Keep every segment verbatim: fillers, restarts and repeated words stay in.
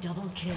Double kill.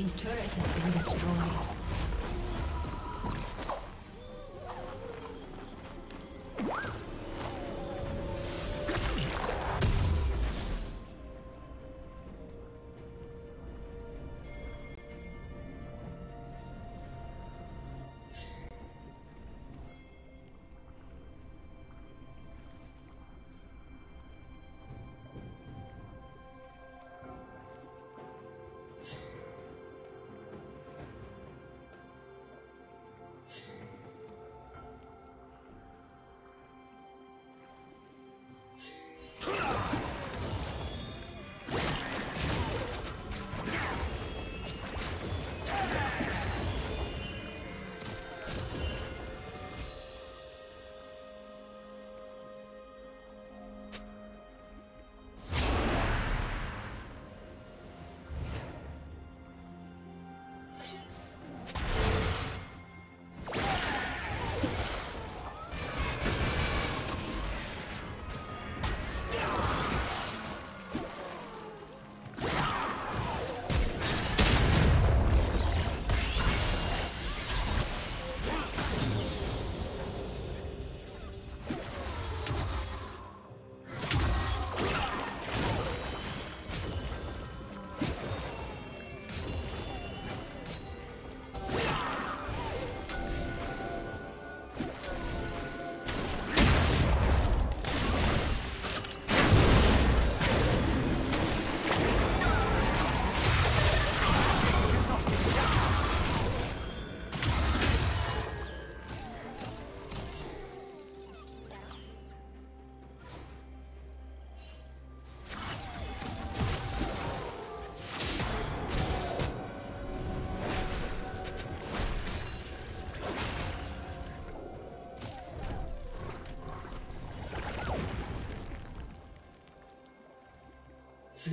Team's turret has been destroyed.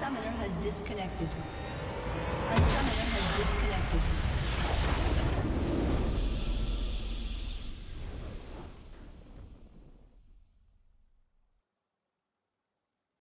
summoner has disconnected. A summoner has disconnected.